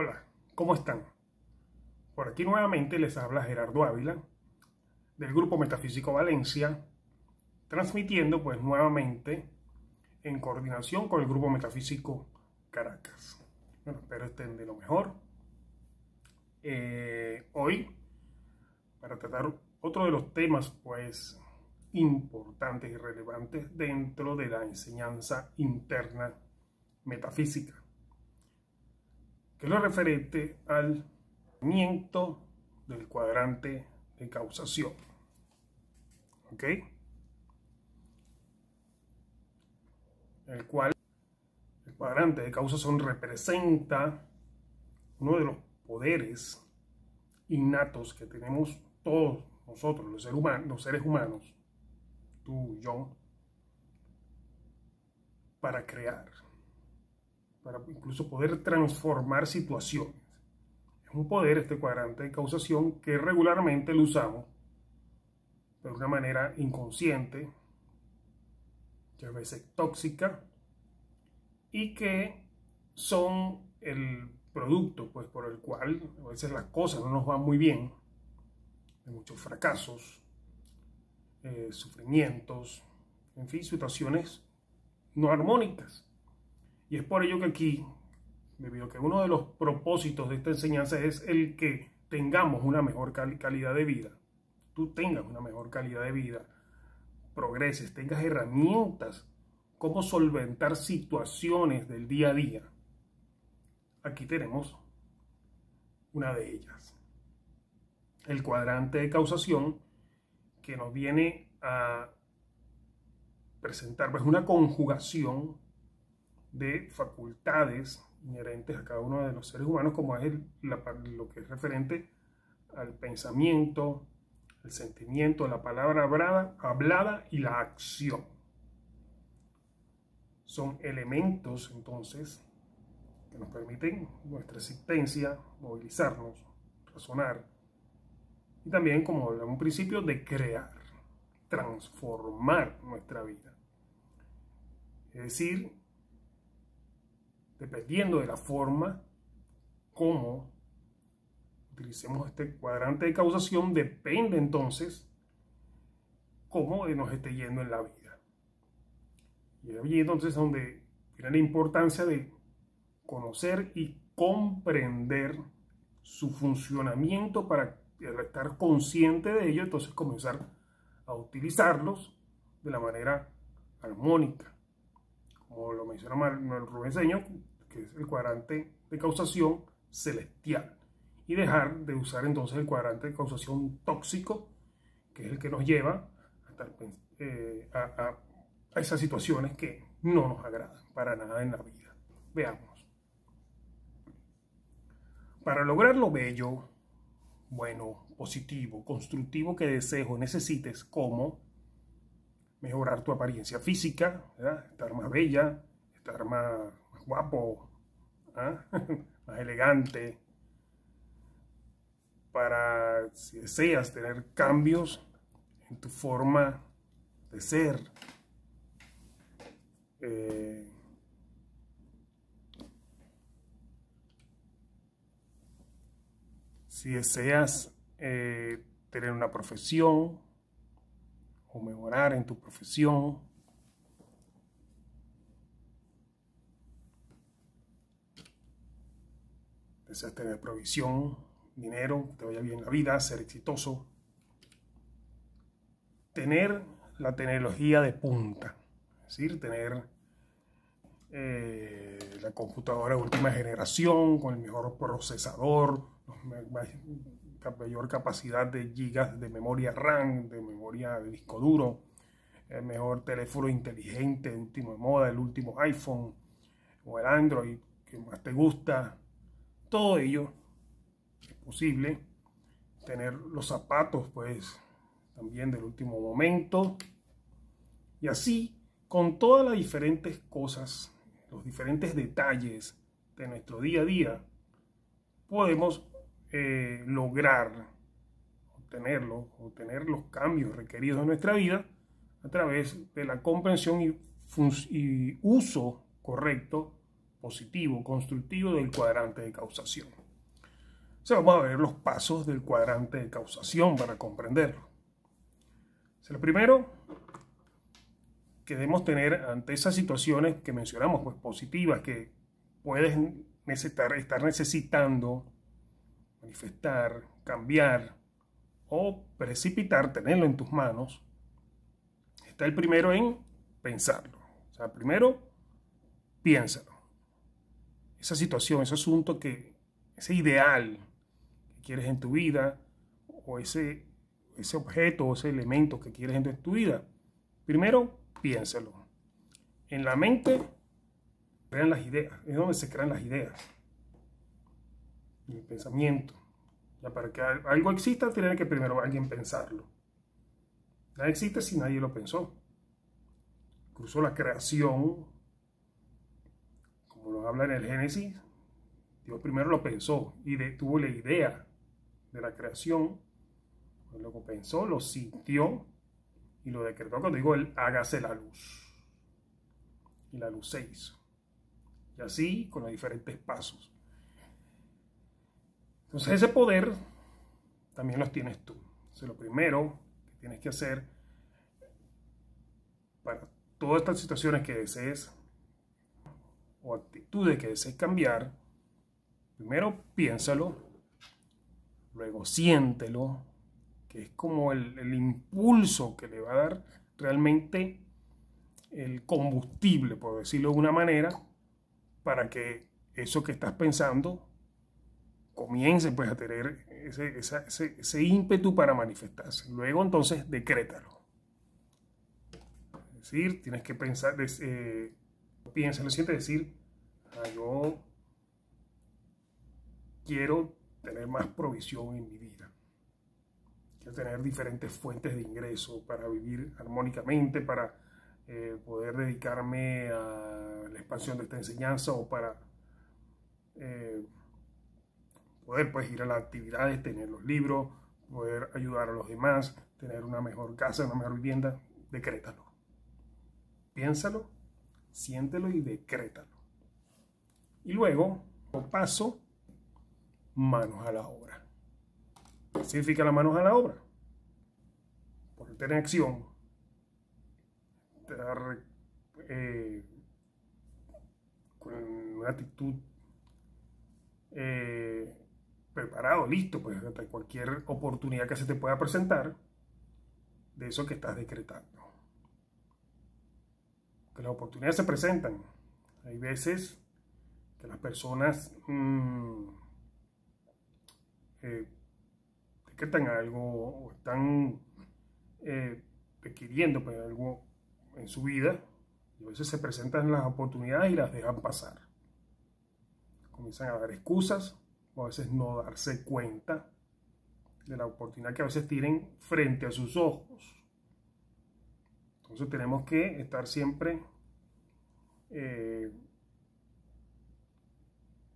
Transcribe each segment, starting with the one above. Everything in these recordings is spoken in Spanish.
Hola, ¿cómo están? Por aquí nuevamente les habla Gerardo Ávila del Grupo Metafísico Valencia, transmitiendo pues nuevamente en coordinación con el Grupo Metafísico Caracas. Bueno, espero estén de lo mejor. Hoy, para tratar otro de los temas pues importantes y relevantes dentro de la enseñanza interna metafísica, que es lo referente al movimiento del cuadrante de causación. ¿Ok? El cual, el cuadrante de causación representa uno de los poderes innatos que tenemos todos nosotros, los seres humanos, tú, yo, para crear, para incluso poder transformar situaciones. Es un poder, este cuadrante de causación, que regularmente lo usamos de una manera inconsciente, muchas veces tóxica, y que son el producto pues por el cual a veces las cosas no nos van muy bien, de muchos fracasos, sufrimientos, en fin, situaciones no armónicas. Y es por ello que aquí, debido a que uno de los propósitos de esta enseñanza es el que tengamos una mejor calidad de vida, tú tengas una mejor calidad de vida, progreses, tengas herramientas, cómo solventar situaciones del día a día. Aquí tenemos una de ellas, el cuadrante de causación, que nos viene a presentar pues una conjugación de facultades inherentes a cada uno de los seres humanos, como es lo que es referente al pensamiento, el sentimiento, la palabra hablada y la acción. Son elementos, entonces, que nos permiten nuestra existencia, movilizarnos, razonar, y también, como hablamos en un principio, de crear, transformar nuestra vida. Es decir, dependiendo de la forma como utilicemos este cuadrante de causación, depende entonces cómo nos esté yendo en la vida. Y ahí entonces es donde viene la importancia de conocer y comprender su funcionamiento para estar consciente de ello, entonces comenzar a utilizarlos de la manera armónica. Como lo menciona Rubén Cedeño, que es el cuadrante de causación celestial, y dejar de usar entonces el cuadrante de causación tóxico, que es el que nos lleva a esas situaciones que no nos agradan para nada en la vida. Veamos. Para lograr lo bello, bueno, positivo, constructivo que desees o necesites, como mejorar tu apariencia física, ¿verdad? Estar más bella, estar más guapo, más elegante. Para, si deseas, tener cambios en tu forma de ser, si deseas tener una profesión o mejorar en tu profesión, deseas tener provisión, dinero, que te vaya bien la vida, ser exitoso, tener la tecnología de punta, es decir, tener la computadora de última generación con el mejor procesador, la mayor capacidad de gigas de memoria RAM, de memoria de disco duro, el mejor teléfono inteligente de última moda, el último iPhone o el Android que más te gusta. Todo ello es posible. Tener los zapatos pues también del último momento, y así con todas las diferentes cosas, los diferentes detalles de nuestro día a día podemos lograr obtener los cambios requeridos en nuestra vida a través de la comprensión y uso correcto positivo, constructivo del cuadrante de causación. O sea, vamos a ver los pasos del cuadrante de causación para comprenderlo. O sea, lo primero que debemos tener ante esas situaciones que mencionamos, pues positivas, que puedes estar necesitando manifestar, cambiar o precipitar, tenerlo en tus manos, está el primero en pensarlo. O sea, primero piénsalo. Esa situación, ese asunto, que ese ideal que quieres en tu vida, o ese objeto o ese elemento que quieres en tu vida, primero piénsalo. En la mente crean las ideas, es donde se crean las ideas, el pensamiento. Ya, para que algo exista, tiene que primero alguien pensarlo. Nada existe si nadie lo pensó. Incluso la creación, como nos habla en el Génesis, Dios primero lo pensó y tuvo la idea de la creación. Luego pensó, lo sintió y lo decretó cuando dijo, él hágase la luz. Y la luz se hizo. Y así con los diferentes pasos. Entonces ese poder también los tienes tú. Entonces, lo primero que tienes que hacer para todas estas situaciones que desees o actitudes que desees cambiar, primero piénsalo, luego siéntelo, que es como el impulso que le va a dar realmente el combustible, por decirlo de una manera, para que eso que estás pensando comience pues a tener ese ímpetu para manifestarse. Luego entonces decrétalo. Es decir, tienes que pensar, piensa, lo siente, decir, yo quiero tener más provisión en mi vida. Quiero tener diferentes fuentes de ingreso para vivir armónicamente, para poder dedicarme a la expansión de esta enseñanza o para... poder pues ir a las actividades, tener los libros, poder ayudar a los demás, tener una mejor casa, una mejor vivienda. Decrétalo. Piénsalo, siéntelo y decrétalo. Y luego, paso, manos a la obra. ¿Qué significa las manos a la obra? Ponerte en acción, estar con una actitud preparado, listo, pues ante cualquier oportunidad que se te pueda presentar de eso que estás decretando. Que las oportunidades se presentan. Hay veces que las personas decretan algo o están requiriendo pues, algo en su vida, y a veces se presentan las oportunidades y las dejan pasar. Comienzan a dar excusas, o a veces no darse cuenta de la oportunidad que a veces tienen frente a sus ojos. Entonces tenemos que estar siempre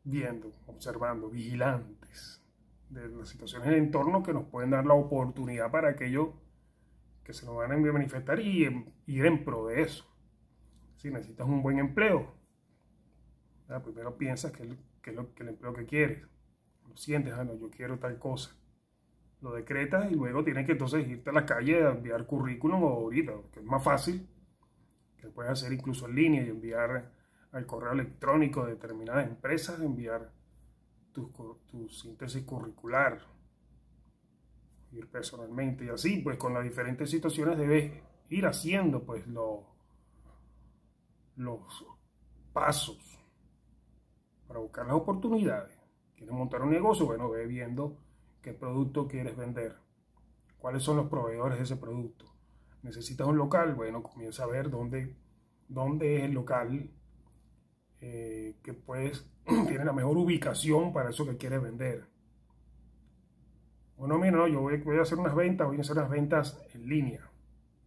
viendo, observando, vigilantes de las situaciones del entorno que nos pueden dar la oportunidad para aquello que se nos van a manifestar y ir en pro de eso. Si necesitas un buen empleo, ¿verdad? Primero piensas que el empleo que quieres. Lo sientes, ah, no, yo quiero tal cosa. Lo decretas y luego tienes que entonces irte a la calle a enviar currículum o ahorita, que es más fácil, que lo puedes hacer incluso en línea y enviar al correo electrónico de determinadas empresas, enviar tu síntesis curricular, ir personalmente y así, pues con las diferentes situaciones debes ir haciendo pues los pasos para buscar las oportunidades. ¿Quieres montar un negocio? Bueno, ve viendo qué producto quieres vender. ¿Cuáles son los proveedores de ese producto? ¿Necesitas un local? Bueno, comienza a ver dónde es el local que puedes, tiene la mejor ubicación para eso que quieres vender. Bueno, mira, no, yo voy a hacer unas ventas, en línea,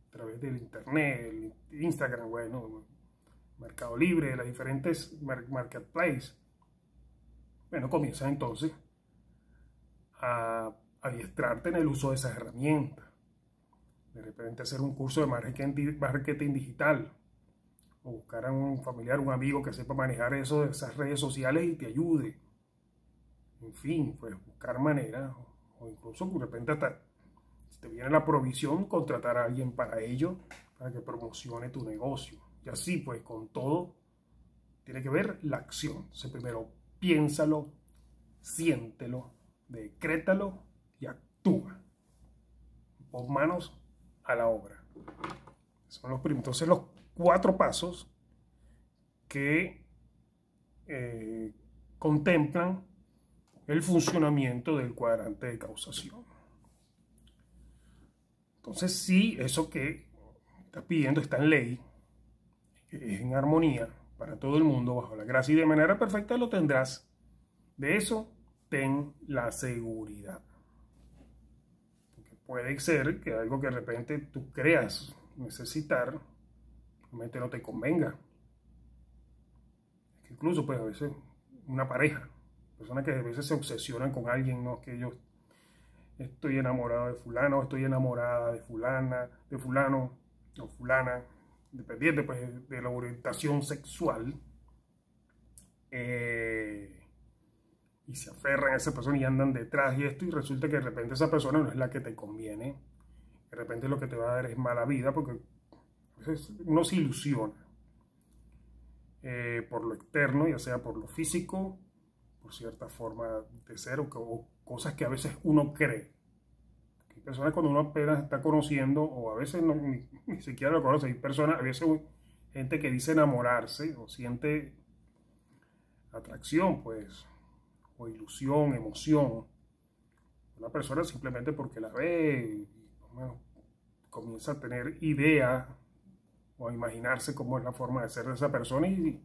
a través del internet, el Instagram, bueno, Mercado Libre, las diferentes marketplaces. Bueno, comienza entonces a adiestrarte en el uso de esas herramientas. De repente hacer un curso de marketing digital o buscar a un familiar, un amigo que sepa manejar eso, esas redes sociales y te ayude. En fin, pues buscar maneras, o incluso de repente hasta, si te viene la provisión, contratar a alguien para ello, para que promocione tu negocio. Y así pues con todo tiene que ver la acción. Entonces, primero piénsalo, siéntelo, decrétalo y actúa. Pon manos a la obra. Son los primeros. Entonces los 4 pasos que contemplan el funcionamiento del cuadrante de causación. Entonces si eso que estás pidiendo está en ley, es en armonía para todo el mundo, bajo la gracia y de manera perfecta, lo tendrás. De eso ten la seguridad. Porque puede ser que algo que de repente tú creas necesitar, realmente no te convenga. Incluso pues a veces una pareja, personas que a veces se obsesionan con alguien, no es que yo estoy enamorado de fulano, estoy enamorada de fulana, de fulano o fulana, dependiente pues de la orientación sexual, y se aferran a esa persona y andan detrás y esto, y resulta que de repente esa persona no es la que te conviene, de repente lo que te va a dar es mala vida, porque uno se ilusiona por lo externo, ya sea por lo físico, por cierta forma de ser, o cosas que a veces uno cree. Hay personas cuando uno apenas está conociendo, o a veces no, ni siquiera lo conoce, hay personas, a veces gente que dice enamorarse, o siente atracción, pues, o ilusión, emoción, una persona simplemente porque la ve, bueno, comienza a tener idea o a imaginarse cómo es la forma de ser de esa persona y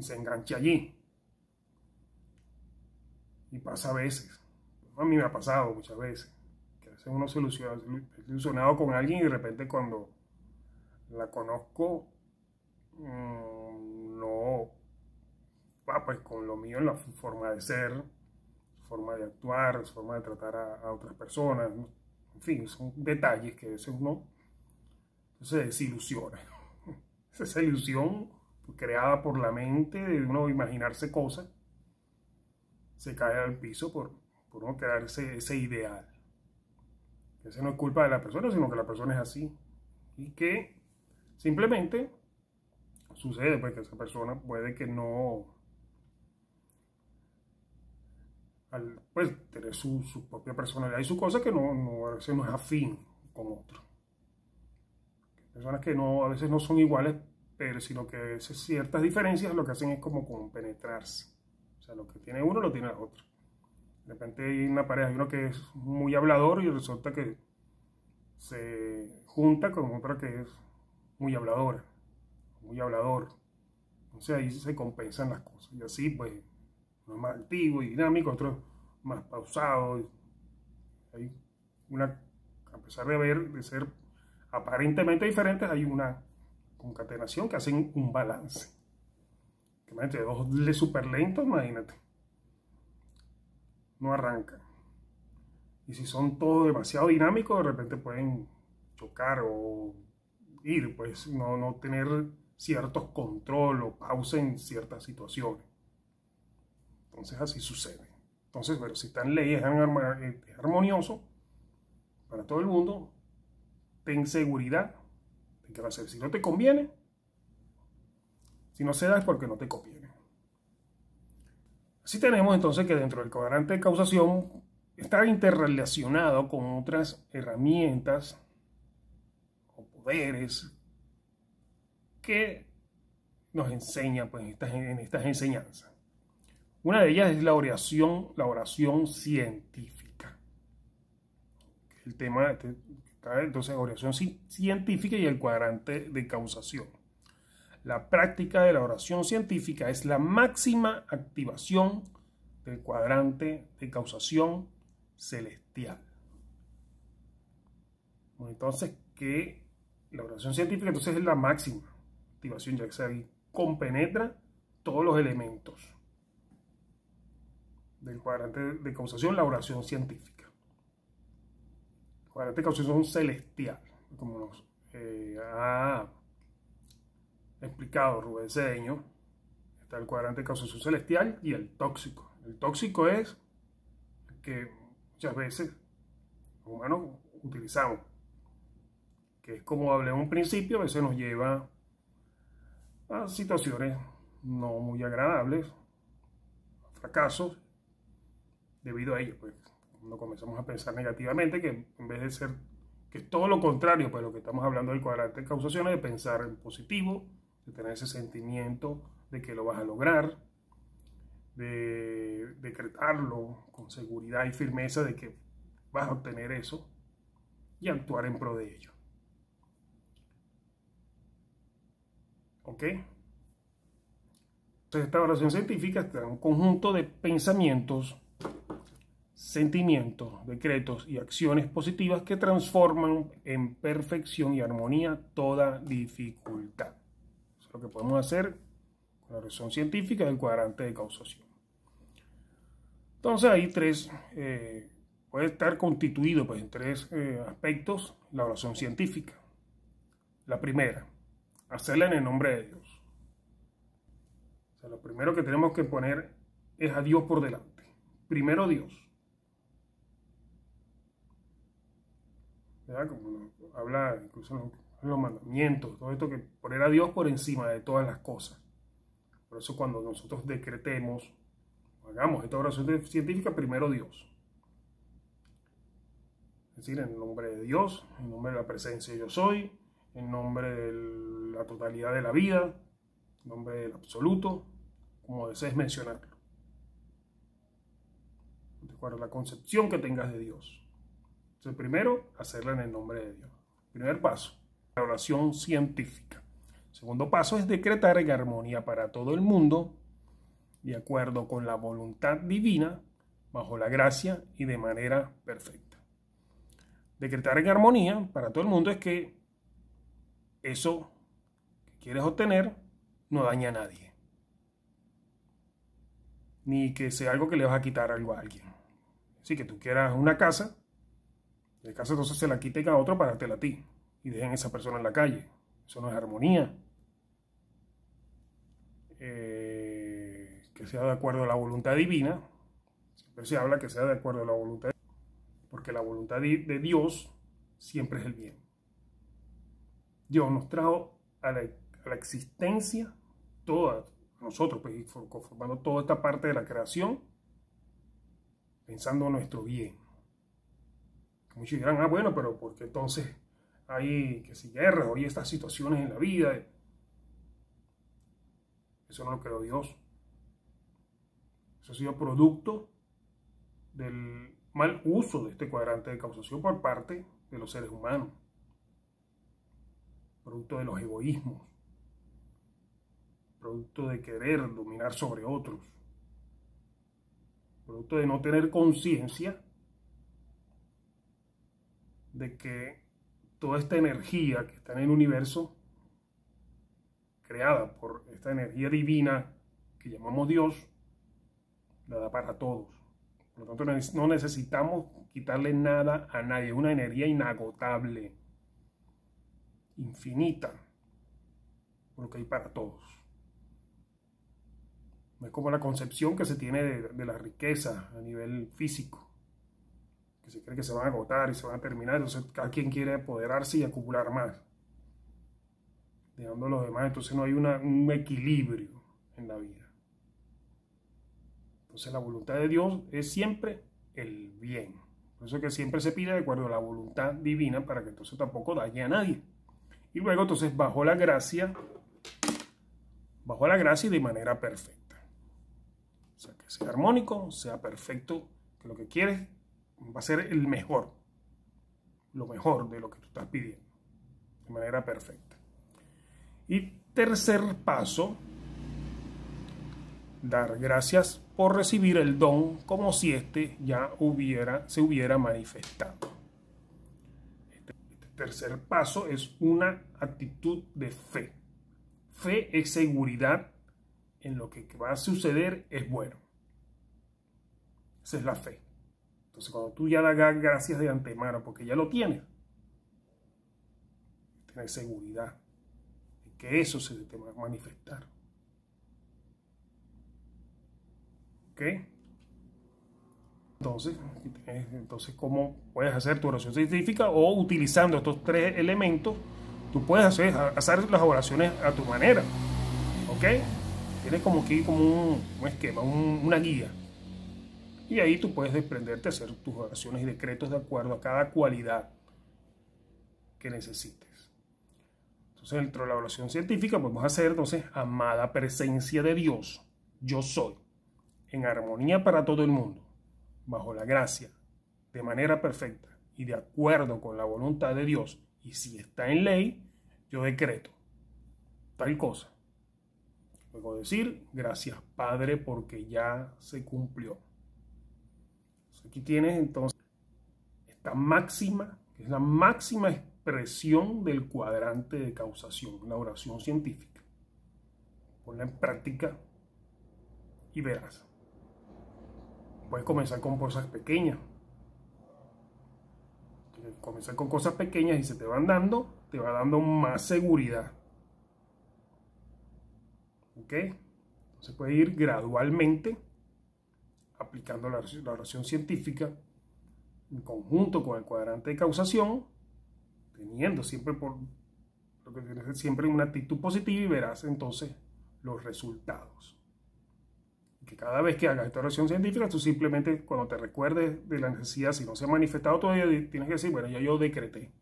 se engancha allí. Y pasa a veces, a mí me ha pasado muchas veces, que a veces uno se ilusiona, ilusionado con alguien y de repente cuando la conozco, no va pues con lo mío en la forma de ser, forma de actuar, forma de tratar a otras personas, ¿no? En fin, son detalles que a veces uno se desilusiona. Es esa ilusión creada por la mente de uno imaginarse cosas, se cae al piso por no crearse ese ideal. Ese no es culpa de la persona, sino que la persona es así. Y que simplemente sucede, porque esa persona puede que no, al pues, tener su propia personalidad y su cosa que a veces no es afín con otro. Personas que no, a veces no son iguales, pero sino que a veces ciertas diferencias lo que hacen es como compenetrarse. O sea, lo que tiene uno lo tiene el otro. De repente hay una pareja, hay uno que es muy hablador y resulta que se junta con otra que es muy habladora, muy hablador. Entonces ahí se compensan las cosas. Y así pues, uno es más activo y dinámico, otro más pausado. Hay una, a pesar de ser aparentemente diferentes, hay una concatenación que hacen un balance. Que imagínate, dos súper lentos, imagínate, no arrancan. Y si son todos demasiado dinámicos, de repente pueden chocar o ir, pues no tener ciertos control o pausa en ciertas situaciones. Entonces así sucede. Entonces, pero si están leyes, es armonioso para todo el mundo, ten seguridad de que va a ser. Si no te conviene, si no se da es porque no te conviene. Así tenemos entonces que dentro del cuadrante de causación está interrelacionado con otras herramientas o poderes que nos enseñan pues, en estas enseñanzas. Una de ellas es la oración científica. El tema entonces, oración científica y el cuadrante de causación. La práctica de la oración científica es la máxima activación del cuadrante de causación celestial. Bueno, entonces, que la oración científica entonces es la máxima activación, ya que se compenetra todos los elementos del cuadrante de causación, la oración científica. Cuadrante de causación celestial, como nos ha explicado Rubén Cedeño, está el cuadrante de causación celestial y el tóxico. El tóxico es el que muchas veces los humanos utilizamos, que es como hablé en un principio, a veces nos lleva a situaciones no muy agradables, a fracasos, debido a ello, pues, cuando comenzamos a pensar negativamente, que en vez de ser, que es todo lo contrario, pues lo que estamos hablando del cuadrante de causación es de pensar en positivo, de tener ese sentimiento de que lo vas a lograr, de decretarlo con seguridad y firmeza de que vas a obtener eso y actuar en pro de ello. ¿Ok? Entonces esta oración científica está en un conjunto de pensamientos, sentimientos, decretos y acciones positivas que transforman en perfección y armonía toda dificultad. Eso es lo que podemos hacer con la razón científica del cuadrante de causación. Entonces hay tres, puede estar constituido pues, en tres aspectos la oración científica. La primera, hacerla en el nombre de Dios. O sea, lo primero que tenemos que poner es a Dios por delante. Primero Dios. ¿Verdad? Como habla incluso los mandamientos, todo esto que poner a Dios por encima de todas las cosas. Por eso cuando nosotros decretemos, hagamos esta oración científica, primero Dios. Es decir, en nombre de Dios, en nombre de la presencia yo soy, en nombre de la totalidad de la vida, en nombre del absoluto, como desees mencionarlo. De acuerdo a la concepción que tengas de Dios. Entonces, primero, hacerla en el nombre de Dios. Primer paso, la oración científica. Segundo paso es decretar en armonía para todo el mundo, de acuerdo con la voluntad divina, bajo la gracia y de manera perfecta. Decretar en armonía para todo el mundo es que eso que quieres obtener no daña a nadie. Ni que sea algo que le vas a quitar algo a alguien. Así que tú quieras una casa. De casa entonces se la quiten a otro para dártela a ti. Y dejen a esa persona en la calle. Eso no es armonía. Que sea de acuerdo a la voluntad divina. Siempre se habla que sea de acuerdo a la voluntad divina. Porque la voluntad de Dios siempre es el bien. Dios nos trajo a la existencia toda. Nosotros pues, conformando toda esta parte de la creación. Pensando en nuestro bien. Muchos dirán, ah, bueno, pero porque entonces hay que si guerras, hay estas situaciones en la vida. Eso no lo creó Dios. Eso ha sido producto del mal uso de este cuadrante de causación por parte de los seres humanos. Producto de los egoísmos. Producto de querer dominar sobre otros. Producto de no tener conciencia de que toda esta energía que está en el universo, creada por esta energía divina que llamamos Dios, la da para todos. Por lo tanto, no necesitamos quitarle nada a nadie. Es una energía inagotable, infinita, por lo que hay para todos. No es como la concepción que se tiene de la riqueza a nivel físico. Que se cree que se van a agotar y se van a terminar, entonces cada quien quiere apoderarse y acumular más, dejando a los demás, entonces no hay un equilibrio en la vida. Entonces la voluntad de Dios es siempre el bien, por eso que siempre se pide de acuerdo a la voluntad divina para que entonces tampoco dañe a nadie. Y luego entonces bajo la gracia y de manera perfecta. O sea que sea armónico, sea perfecto, que lo que quieres va a ser el mejor, lo mejor de lo que tú estás pidiendo, de manera perfecta. Y tercer paso, dar gracias por recibir el don como si este ya se hubiera manifestado. Este tercer paso es una actitud de fe. Fe es seguridad en lo que va a suceder es bueno. Esa es la fe. Entonces, cuando tú ya das gracias de antemano, porque ya lo tienes, tienes seguridad de que eso se te va a manifestar. ¿Ok? Entonces, ¿cómo puedes hacer tu oración científica? O utilizando estos tres elementos, tú puedes hacer las oraciones a tu manera. ¿Ok? Tienes como que como un esquema, una guía. Y ahí tú puedes desprenderte, hacer tus oraciones y decretos de acuerdo a cada cualidad que necesites. Entonces, dentro de la oración científica podemos hacer, entonces, amada presencia de Dios, yo soy, en armonía para todo el mundo, bajo la gracia, de manera perfecta y de acuerdo con la voluntad de Dios, y si está en ley, yo decreto tal cosa. Luego decir, gracias Padre, porque ya se cumplió. Aquí tienes entonces esta máxima, que es la máxima expresión del cuadrante de causación, la oración científica. Ponla en práctica y verás. Puedes comenzar con cosas pequeñas. Comenzar con cosas pequeñas y se te va dando más seguridad. ¿Ok? Entonces puede ir gradualmente aplicando la oración científica en conjunto con el cuadrante de causación, teniendo siempre, por lo que tienes, siempre una actitud positiva, y verás entonces los resultados. Que cada vez que hagas esta oración científica, tú simplemente, cuando te recuerdes de la necesidad, si no se ha manifestado todavía, tienes que decir, bueno, ya yo decreté.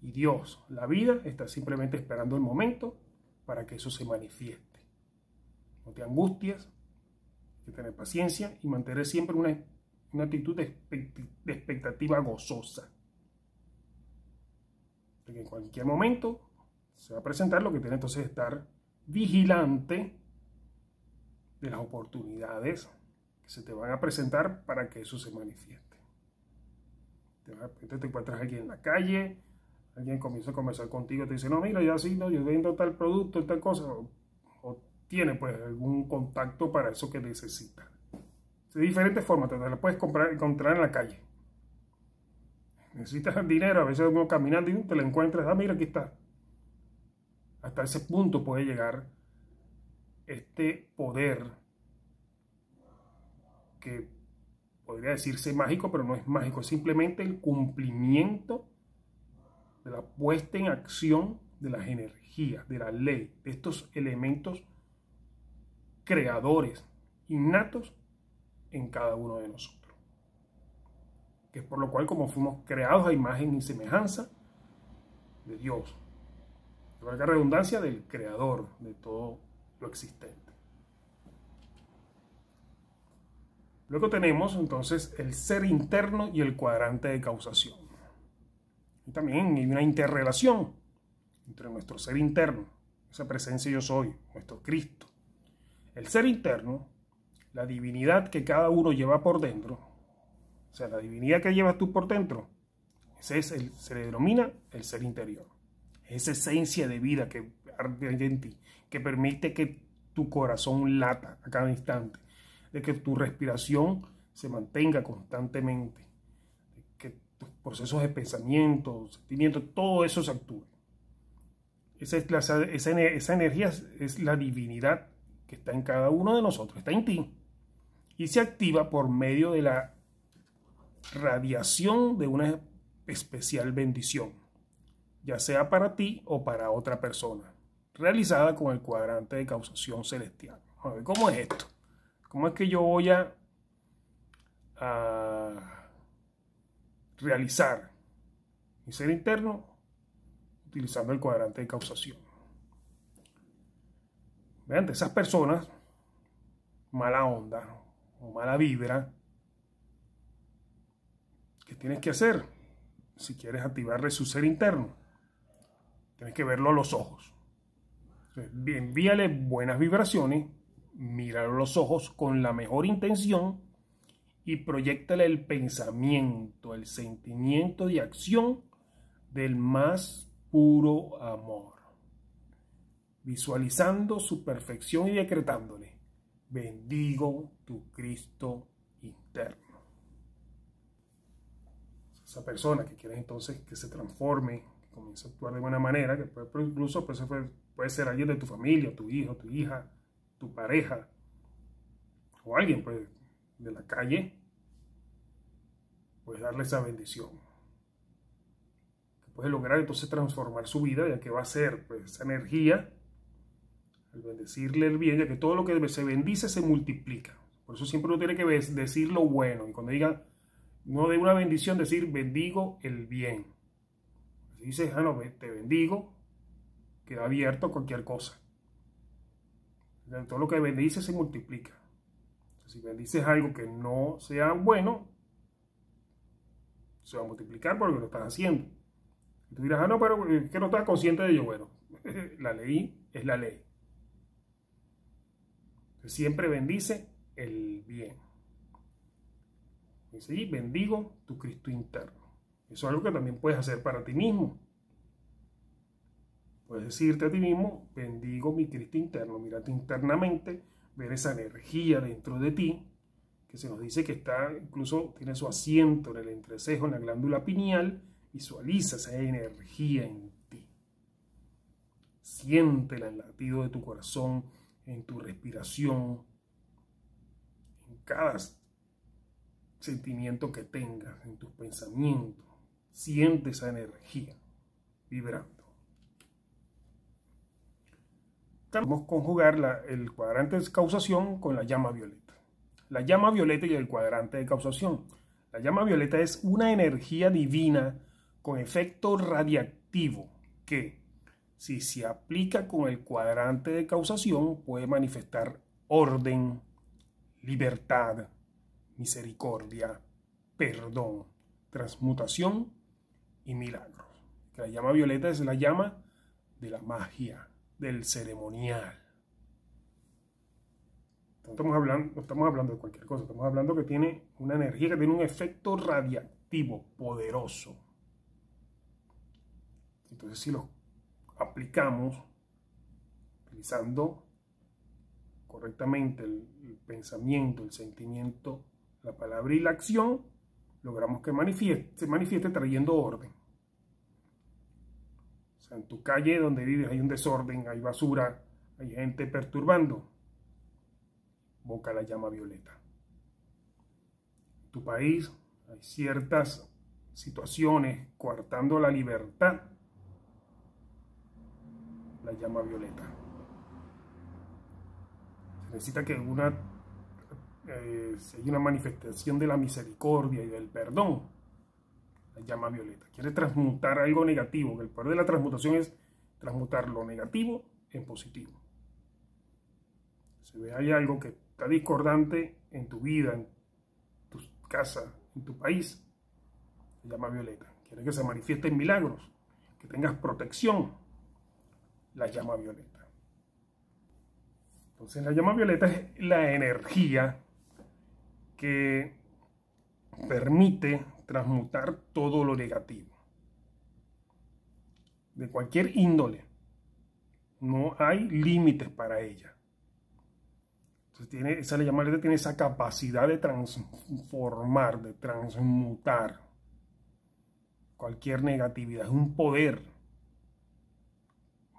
Y Dios, la vida, está simplemente esperando el momento para que eso se manifieste. No te angusties. Hay que tener paciencia y mantener siempre una actitud de expectativa gozosa. Porque en cualquier momento se va a presentar, lo que tiene entonces estar vigilante de las oportunidades que se te van a presentar para que eso se manifieste. De repente te encuentras a alguien en la calle, alguien comienza a conversar contigo y te dice, no, mira, ya sí, no, yo vendo tal producto, tal cosa, o tiene pues algún contacto para eso que necesita. De diferentes formas, te la puedes encontrar en la calle. Necesitas dinero, a veces uno caminando y te lo encuentras, ah, mira, aquí está. Hasta ese punto puede llegar este poder que podría decirse mágico, pero no es mágico, es simplemente el cumplimiento de la puesta en acción de las energías, de la ley, de estos elementos creadores innatos en cada uno de nosotros, que es por lo cual como fuimos creados a imagen y semejanza de Dios, de larga redundancia, del creador de todo lo existente. Luego tenemos entonces el ser interno y el cuadrante de causación. Y también hay una interrelación entre nuestro ser interno, esa presencia yo soy, nuestro Cristo. El ser interno, la divinidad que cada uno lleva por dentro, o sea, la divinidad que llevas tú por dentro, ese es se le denomina el ser interior. Esa esencia de vida que arde en ti, que permite que tu corazón lata a cada instante, de que tu respiración se mantenga constantemente, de que tus procesos de pensamiento, sentimiento, todo eso se actúe. Esa energía es la divinidad que está en cada uno de nosotros, está en ti, y se activa por medio de la radiación de una especial bendición, ya sea para ti o para otra persona, realizada con el cuadrante de causación celestial. A ver, ¿cómo es esto? ¿Cómo es que yo voy a realizar mi ser interno utilizando el cuadrante de causación? Vean, esas personas, mala onda o mala vibra, ¿qué tienes que hacer? Si quieres activarle su ser interno, tienes que verlo a los ojos. Entonces, envíale buenas vibraciones, míralo a los ojos con la mejor intención y proyéctale el pensamiento, el sentimiento y acción del más puro amor, visualizando su perfección y decretándole, bendigo tu Cristo interno. Esa persona que quieres entonces que se transforme, comienza a actuar de buena manera, que incluso puede ser alguien de tu familia, tu hijo, tu hija, tu pareja, o alguien pues, de la calle, puedes darle esa bendición. Puedes lograr entonces transformar su vida, ya que va a ser pues, esa energía, al bendecirle el bien, ya que todo lo que se bendice se multiplica. Por eso siempre uno tiene que decir lo bueno, y cuando diga, no de una bendición, decir bendigo el bien. Si dices, no, te bendigo, queda abierto a cualquier cosa. Todo lo que bendice se multiplica. Si bendices algo que no sea bueno, se va a multiplicar porque lo estás haciendo. Y tú dirás, ah, no, pero es que no estás consciente de ello. Bueno, la ley es la ley. Siempre bendice el bien. Y sí, bendigo tu Cristo interno. Eso es algo que también puedes hacer para ti mismo. Puedes decirte a ti mismo, bendigo mi Cristo interno. Mírate internamente, ver esa energía dentro de ti, que se nos dice que está, incluso tiene su asiento en el entrecejo, en la glándula pineal. Visualiza esa energía en ti. Siéntela en el latido de tu corazón, en tu respiración, en cada sentimiento que tengas, en tus pensamientos. Siente esa energía vibrando. Vamos a conjugar el cuadrante de causación con la llama violeta. La llama violeta y el cuadrante de causación. La llama violeta es una energía divina con efecto radiactivo que, si se aplica con el cuadrante de causación, puede manifestar orden, libertad, misericordia, perdón, transmutación y milagros. La llama violeta es la llama de la magia, del ceremonial. No estamos hablando de cualquier cosa, estamos hablando que tiene una energía, que tiene un efecto radiactivo poderoso. Entonces, si los aplicamos utilizando correctamente el pensamiento, el sentimiento, la palabra y la acción, logramos que se manifieste trayendo orden. O sea, en tu calle donde vives hay un desorden, hay basura, hay gente perturbando. Invoca la llama violeta. En tu país hay ciertas situaciones coartando la libertad. La llama violeta. Se necesita que si hay una manifestación de la misericordia y del perdón, la llama violeta. Quiere transmutar algo negativo, que el poder de la transmutación es transmutar lo negativo en positivo. Si hay algo que está discordante en tu vida, en tu casa, en tu país, la llama violeta. Quiere que se manifiesten milagros, que tengas protección. La llama violeta. Entonces la llama violeta es la energía que permite transmutar todo lo negativo. De cualquier índole. No hay límites para ella. Entonces la llama violeta tiene esa capacidad de transformar, de transmutar cualquier negatividad. Es un poder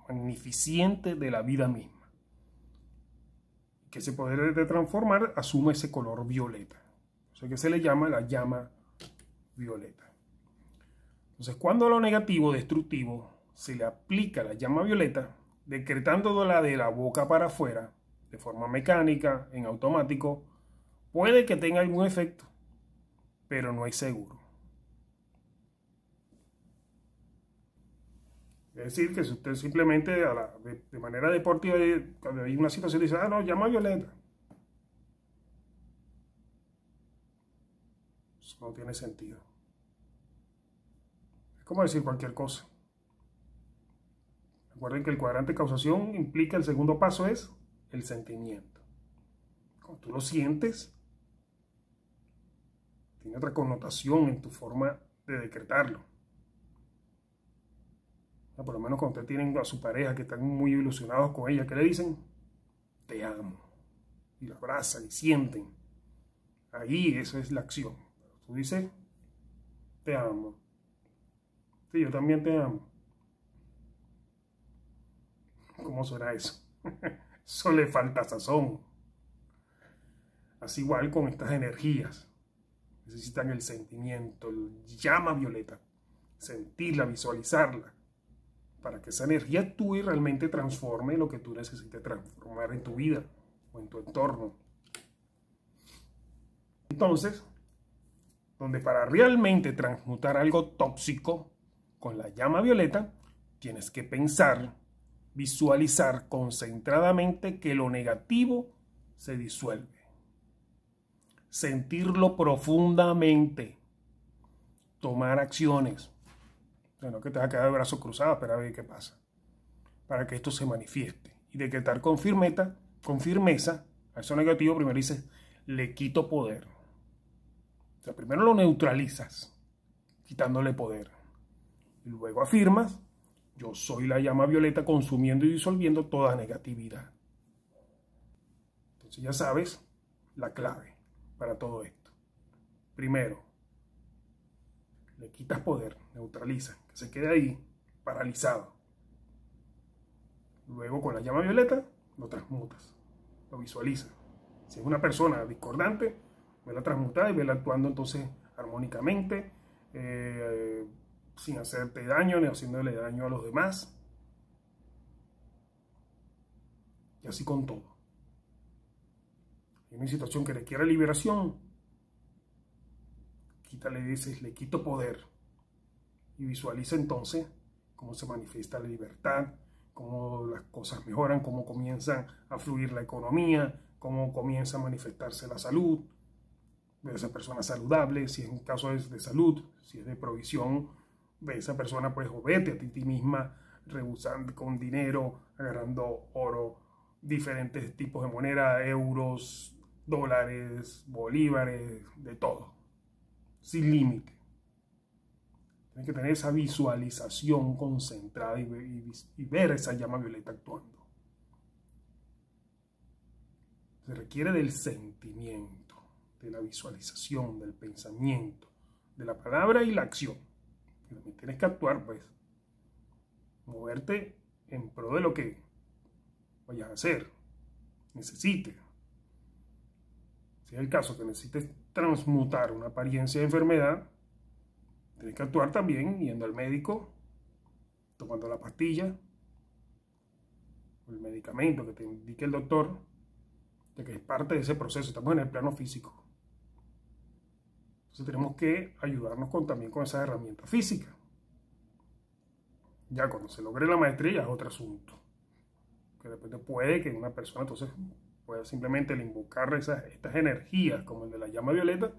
magnificente de la vida misma, que ese poder de transformar asume ese color violeta. O sea que se le llama la llama violeta. Entonces cuando a lo negativo, destructivo, se le aplica la llama violeta, decretándola de la boca para afuera, de forma mecánica, en automático, puede que tenga algún efecto, pero no es seguro. Es decir, que si usted simplemente de manera deportiva, cuando hay una situación, dice, ah, no, llama violeta. Eso no tiene sentido. Es como decir cualquier cosa. Recuerden que el cuadrante de causación implica, el segundo paso es el sentimiento. Cuando tú lo sientes, tiene otra connotación en tu forma de decretarlo. Por lo menos cuando ustedes tienen a su pareja que están muy ilusionados con ella, ¿qué le dicen? Te amo. Y la abrazan y sienten. Ahí eso es la acción. Tú dices, te amo. Sí, yo también te amo. ¿Cómo será eso? Eso le falta sazón. Así igual con estas energías. Necesitan el sentimiento, llama violeta. Sentirla, visualizarla. Para que esa energía actúe y realmente transforme lo que tú necesites transformar en tu vida o en tu entorno. Entonces, donde para realmente transmutar algo tóxico con la llama violeta, tienes que pensar, visualizar concentradamente que lo negativo se disuelve. Sentirlo profundamente. Tomar acciones. No que te vas a quedar de brazos cruzados, espera a ver qué pasa. Para que esto se manifieste. Y decretar con firmeza a eso negativo, primero dices, le quito poder. O sea, primero lo neutralizas, quitándole poder. Y luego afirmas, yo soy la llama violeta consumiendo y disolviendo toda negatividad. Entonces ya sabes la clave para todo esto. Primero, le quitas poder, neutraliza, que se quede ahí, paralizado. Luego con la llama violeta, lo transmutas, lo visualizas. Si es una persona discordante, vela transmutada y vela actuando entonces armónicamente, sin hacerte daño, ni haciéndole daño a los demás. Y así con todo. En una situación que requiera liberación, le dices, le quito poder y visualiza entonces cómo se manifiesta la libertad, cómo las cosas mejoran, cómo comienzan a fluir la economía, cómo comienza a manifestarse la salud de esa persona saludable, si es un caso de salud, si es de provisión de esa persona, pues o vete a ti misma rehusando con dinero, agarrando oro, diferentes tipos de moneda, euros, dólares, bolívares, de todo. Sin límite. Tienes que tener esa visualización concentrada y ver esa llama violeta actuando. Se requiere del sentimiento, de la visualización, del pensamiento, de la palabra y la acción. Pero tienes que actuar, pues. Moverte en pro de lo que vayas a hacer, necesites. Si es el caso que necesites transmutar una apariencia de enfermedad, tienes que actuar también yendo al médico, tomando la pastilla, el medicamento que te indique el doctor, de que es parte de ese proceso, estamos en el plano físico. Entonces tenemos que ayudarnos también con esas herramientas físicas. Ya cuando se logre la maestría es otro asunto, que de repente puede que una persona entonces pueda simplemente invocar estas energías, como el de la llama violeta,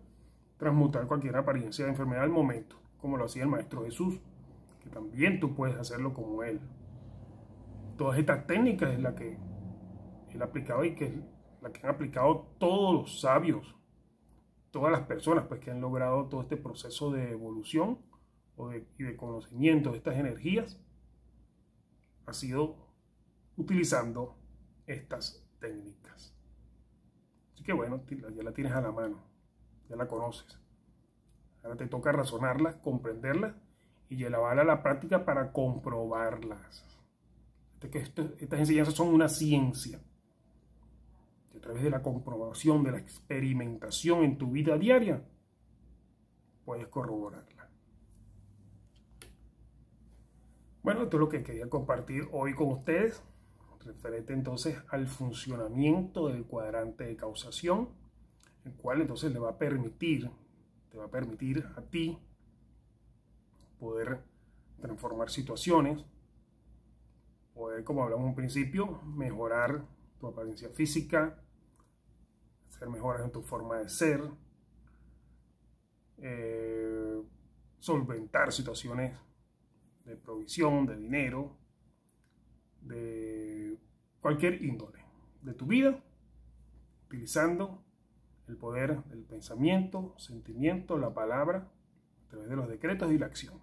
transmutar cualquier apariencia de enfermedad al momento, como lo hacía el Maestro Jesús, que también tú puedes hacerlo como él. Todas estas técnicas es la que él ha aplicado y que es la que han aplicado todos los sabios, todas las personas pues, que han logrado todo este proceso de evolución y de conocimiento de estas energías, ha sido utilizando estas técnicas. Así que bueno, ya la tienes a la mano, ya la conoces. Ahora te toca razonarlas, comprenderlas y llevarlas a la práctica para comprobarlas. Estas enseñanzas son una ciencia. Y a través de la comprobación, de la experimentación en tu vida diaria, puedes corroborarla. Bueno, esto es lo que quería compartir hoy con ustedes. Referente entonces al funcionamiento del cuadrante de causación, el cual entonces te va a permitir a ti poder transformar situaciones, poder, como hablamos en un principio, mejorar tu apariencia física, hacer mejoras en tu forma de ser, solventar situaciones de provisión, de dinero, de cualquier índole de tu vida, utilizando el poder del pensamiento, sentimiento, la palabra, a través de los decretos y la acción.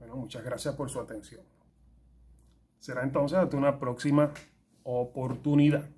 Bueno, muchas gracias por su atención. Será entonces hasta una próxima oportunidad.